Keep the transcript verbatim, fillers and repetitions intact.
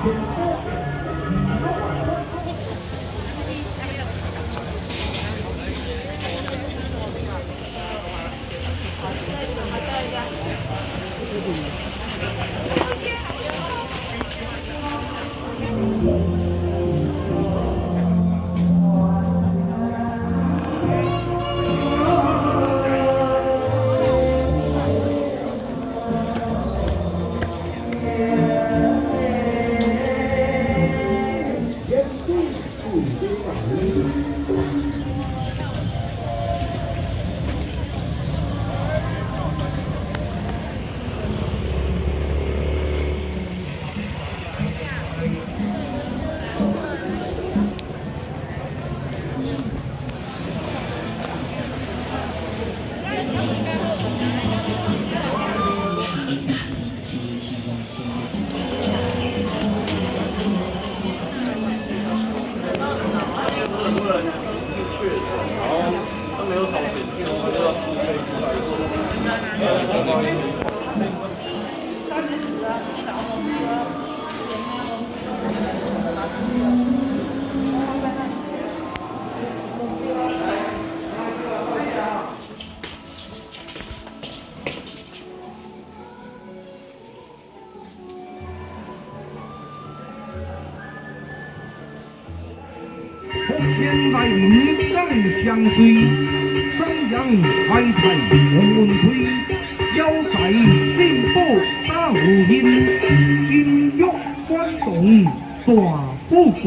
千载名将相随，三阳开泰洪文推，腰带定步打胡音，金玉关洞大富贵。